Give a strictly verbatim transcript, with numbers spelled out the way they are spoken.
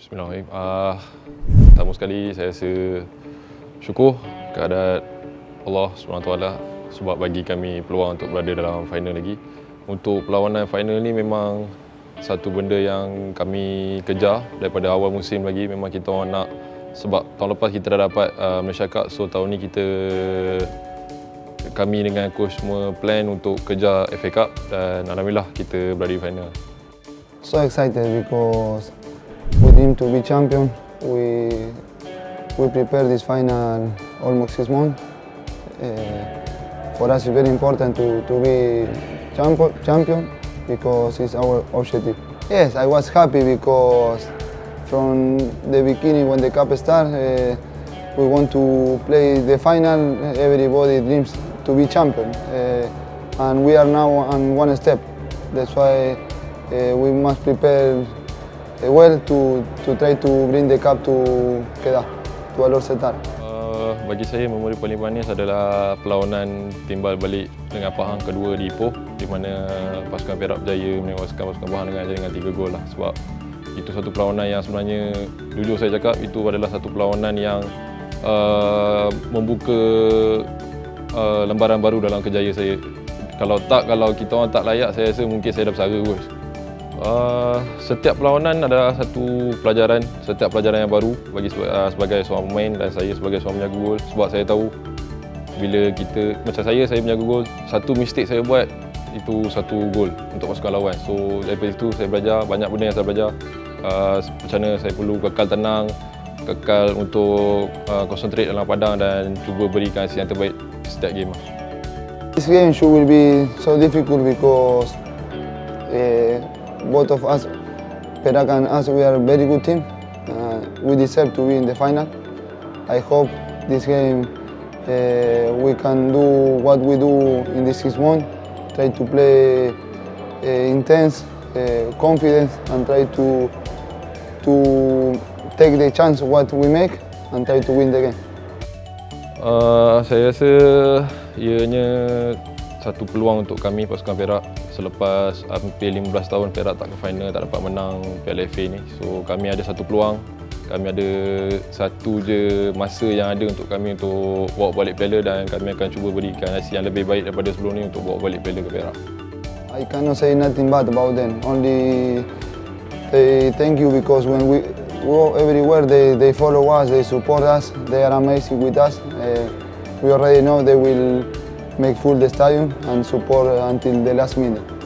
Bismillahirrahmanirrahim. Uh, pertama sekali saya rasa syukur kepada Allah subhanahu wa taala sebab bagi kami peluang untuk berada dalam final lagi. Untuk perlawanan final ni memang satu benda yang kami kejar daripada awal musim lagi. Memang kita orang nak, sebab tahun lepas kita dah dapat uh, Malaysia Cup, so tahun ni kita kami dengan coach semua plan untuk kejar F A Cup dan alhamdulillah kita berada di final. So excited because we dream to be champion. We we prepare this final almost six months. Uh, for us, it's very important to to be champion because it's our objective. Yes, I was happy because from the beginning when the cup started, uh, we want to play the final. Everybody dreams to be champion, uh, and we are now on one step. That's why uh, we must prepare well to to try to bring the cup to Kedah, to Alor Setar. Uh, bagi saya, memori paling manis adalah perlawanan timbal balik dengan Pahang kedua di Ipoh, di mana pasukan Perak berjaya menewaskan pasukan Pahang dengan jaringan tiga gol lah. Sebab itu satu perlawanan yang sebenarnya, jujur saya cakap, itu adalah satu perlawanan yang uh, membuka uh, lembaran baru dalam kerjaya saya. Kalau tak, kalau kita orang tak layak, saya rasa mungkin saya dah bersara kot. Uh, setiap perlawanan adalah satu pelajaran, setiap pelajaran yang baru bagi uh, sebagai seorang pemain dan saya sebagai seorang penjaga gol, sebab saya tahu bila kita, macam saya, saya penjaga gol, satu mistake saya buat itu satu gol untuk pasukan lawan. So daripada itu saya belajar banyak benda yang saya belajar, uh, macam mana saya perlu kekal tenang, kekal untuk uh, concentrate dalam padang dan cuba berikan hasil yang terbaik setiap game. This game should will be so difficult because uh, both of us, Perak and us, we are a very good team. Uh, we deserve to be in the final. I hope this game uh, we can do what we do in this six months, try to play uh, intense, uh, confidence, and try to to take the chance what we make and try to win the game. Uh, saya rasa ianya satu peluang untuk kami pasukan Perak selepas hampir lima belas tahun Perak tak ke final, tak dapat menang P L F A ni. So kami ada satu peluang, kami ada satu je masa yang ada untuk kami untuk bawa balik piala dan kami akan cuba berikan hasil yang lebih baik daripada sebelum ni untuk bawa balik piala ke Perak. I cannot say nothing bad about them. Only they thank you because when we go everywhere they they follow us, they support us, they are amazing with us. Uh, we already know they will make full the stadium and support until the last minute.